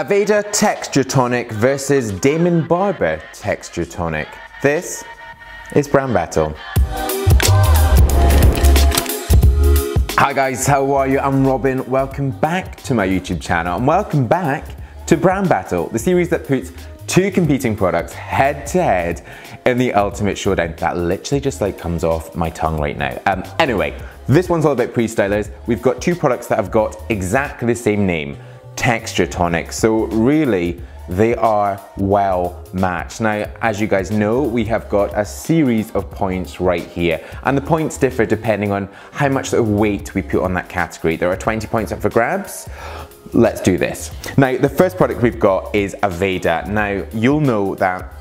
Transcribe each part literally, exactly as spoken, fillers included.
Aveda Texture Tonic versus Daimon Barber Texture Tonic. This is Brand Battle. Hi guys, how are you? I'm Robin. Welcome back to my YouTube channel and welcome back to Brand Battle, the series that puts two competing products head to head in the ultimate showdown. That literally just like comes off my tongue right now. Um, anyway, this one's all about pre-stylers. We've got two products that have got exactly the same name, Texture Tonic. So really, they are well matched. Now, as you guys know, we have got a series of points right here, and the points differ depending on how much sort of weight we put on that category. There are twenty points up for grabs. Let's do this. Now, the first product we've got is Aveda. Now, you'll know that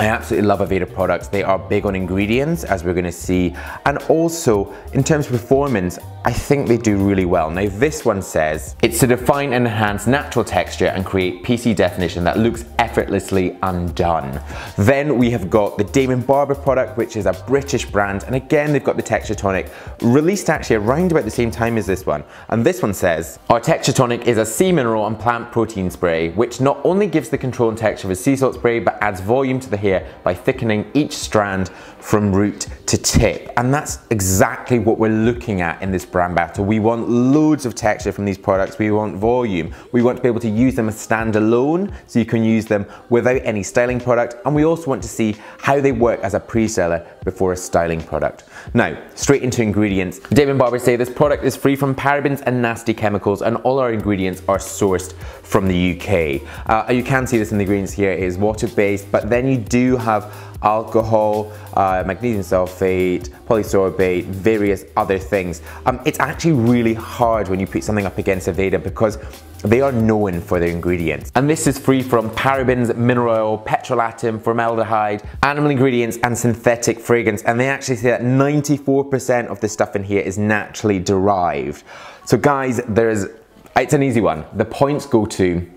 I absolutely love Aveda products. They are big on ingredients, as we're gonna see, and also in terms of performance, I think they do really well. Now this one says, it's to define and enhance natural texture and create P C definition that looks effortlessly undone. Then we have got the Daimon Barber product, which is a British brand, and again they've got the Texture Tonic, released actually around about the same time as this one. And this one says, our Texture Tonic is a sea mineral and plant protein spray, which not only gives the control and texture of a sea salt spray, but adds volume to the hair by thickening each strand from root to tip. And that's exactly what we're looking at in this Brand Battle. We want loads of texture from these products. We want volume. We want to be able to use them as standalone, so you can use them without any styling product. And we also want to see how they work as a pre-seller before a styling product. Now, straight into ingredients. Daimon Barber say this product is free from parabens and nasty chemicals, and all our ingredients are sourced from the U K. Uh, you can see this in the ingredients here. It is water-based, but then you do have alcohol, uh, magnesium sulfate, polysorbate, various other things. Um, it's actually really hard when you put something up against Aveda because they are known for their ingredients. And this is free from parabens, mineral oil, petrolatum, formaldehyde, animal ingredients, and synthetic fragrance. And they actually say that ninety-four percent of the stuff in here is naturally derived. So guys, there's, it's an easy one. The points go to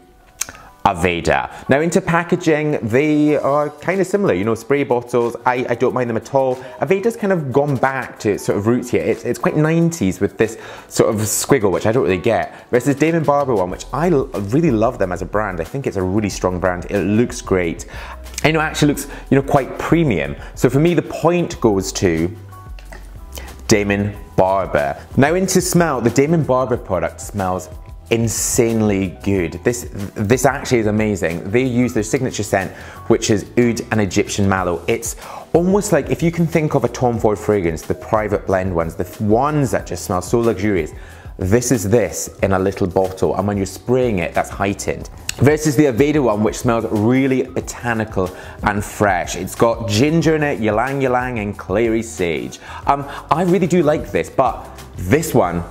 Aveda. Now into packaging, they are kind of similar, you know, spray bottles, I, I don't mind them at all. Aveda's kind of gone back to its sort of roots here. It's, it's quite nineties with this sort of squiggle, which I don't really get, versus Daimon Barber one, which I really love them as a brand. I think it's a really strong brand. It looks great. And, you know, it actually looks, you know, quite premium. So for me, the point goes to Daimon Barber. Now into smell, the Daimon Barber product smells insanely good. This this actually is amazing. They use their signature scent, which is oud and Egyptian mallow. It's almost like, if you can think of a Tom Ford fragrance, the private blend ones, the ones that just smell so luxurious, this is this in a little bottle, and when you're spraying it, that's heightened. Versus the Aveda one, which smells really botanical and fresh. It's got ginger in it, ylang-ylang, and clary sage. Um, I really do like this, but this one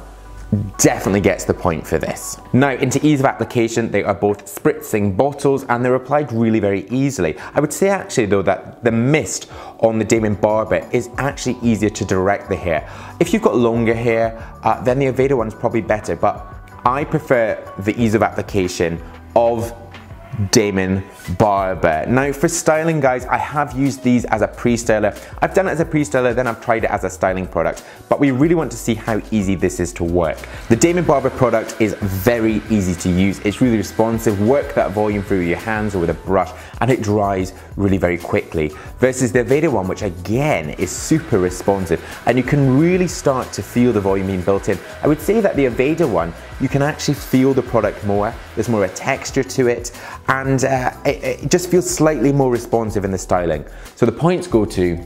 definitely gets the point for this. Now into ease of application, they are both spritzing bottles and they're applied really very easily. I would say actually though that the mist on the Daimon Barber is actually easier to direct the hair. If you've got longer hair, uh, then the Aveda one's probably better, but I prefer the ease of application of Daimon Barber. Now for styling guys, I have used these as a pre-styler. I've done it as a pre-styler, then I've tried it as a styling product, but we really want to see how easy this is to work. The Daimon Barber product is very easy to use. It's really responsive. Work that volume through your hands or with a brush and it dries really very quickly. Versus the Aveda one, which again is super responsive and you can really start to feel the volume being built in. I would say that the Aveda one, you can actually feel the product more. There's more of a texture to it. And uh, it, it just feels slightly more responsive in the styling. So the points go to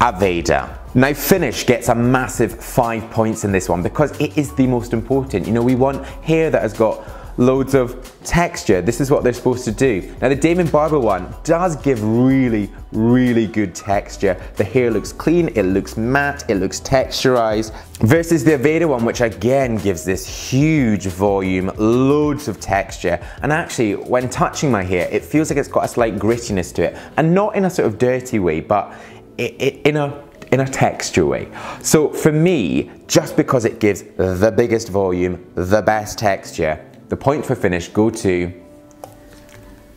Aveda. Now finish gets a massive five points in this one because it is the most important. You know, we want hair that has got loads of texture. This is what they're supposed to do. Now the Daimon Barber one does give really, really good texture. The hair looks clean, it looks matte, it looks texturized. Versus the Aveda one, which again gives this huge volume, loads of texture. And actually, when touching my hair, it feels like it's got a slight grittiness to it. And not in a sort of dirty way, but it, it, in a in a texture way. So for me, just because it gives the biggest volume, the best texture, the point for finish go to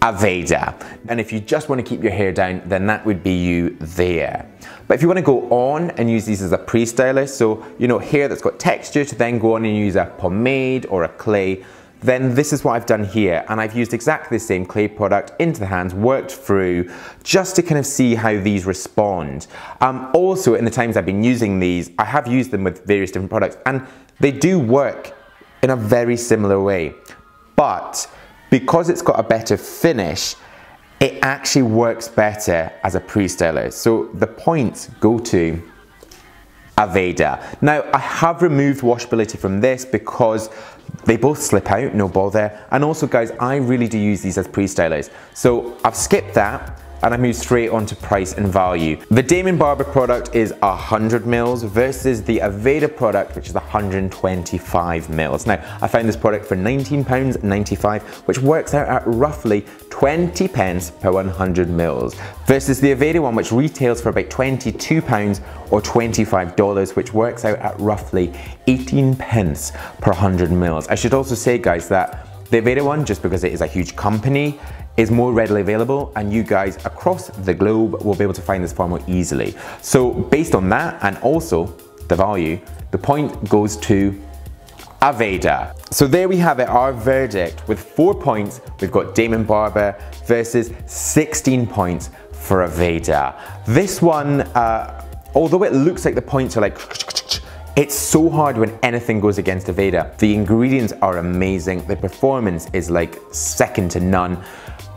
Aveda. And if you just want to keep your hair down, then that would be you there. But if you want to go on and use these as a pre-styler, so you know, hair that's got texture to then go on and use a pomade or a clay, then this is what I've done here, and I've used exactly the same clay product into the hands, worked through just to kind of see how these respond. Um, also, in the times I've been using these, I have used them with various different products, and they do work in a very similar way, but because it's got a better finish, it actually works better as a pre-styler. So the points go to Aveda. Now, I have removed washability from this because they both slip out, no bother. And also, guys, I really do use these as pre-stylers. So I've skipped that and I moved straight on to price and value. The Daimon Barber product is one hundred mils versus the Aveda product, which is one hundred twenty-five mils. Now, I found this product for nineteen pounds ninety-five, which works out at roughly twenty pence per one hundred mils, versus the Aveda one, which retails for about twenty-two pounds or twenty-five dollars, which works out at roughly eighteen pence per one hundred mils. I should also say, guys, that the Aveda one, just because it is a huge company, is more readily available, and you guys across the globe will be able to find this far more easily. So based on that, and also the value, the point goes to Aveda. So there we have it, our verdict. With four points, we've got Daimon Barber versus sixteen points for Aveda. This one, uh, although it looks like the points are like, it's so hard when anything goes against Aveda. The ingredients are amazing. The performance is like second to none.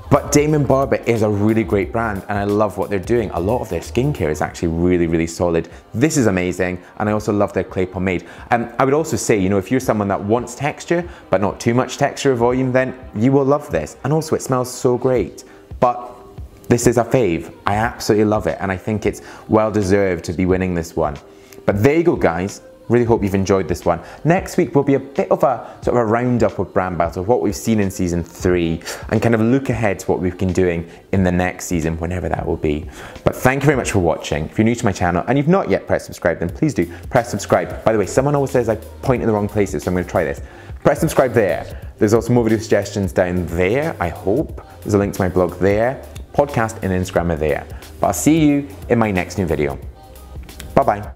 But Daimon Barber is a really great brand, and I love what they're doing. A lot of their skincare is actually really, really solid. This is amazing, and I also love their clay pomade. And um, I would also say, you know, if you're someone that wants texture, but not too much texture or volume, then you will love this. And also, it smells so great. But this is a fave. I absolutely love it, and I think it's well-deserved to be winning this one. But there you go, guys. Really hope you've enjoyed this one. Next week will be a bit of a sort of a roundup of Brand Battle, what we've seen in season three, and kind of look ahead to what we've been doing in the next season, whenever that will be. But thank you very much for watching. If you're new to my channel and you've not yet pressed subscribe, then please do press subscribe. By the way, someone always says I point in the wrong places, so I'm gonna try this. Press subscribe there. There's also more video suggestions down there, I hope. There's a link to my blog there. Podcast and Instagram are there. But I'll see you in my next new video. Bye-bye.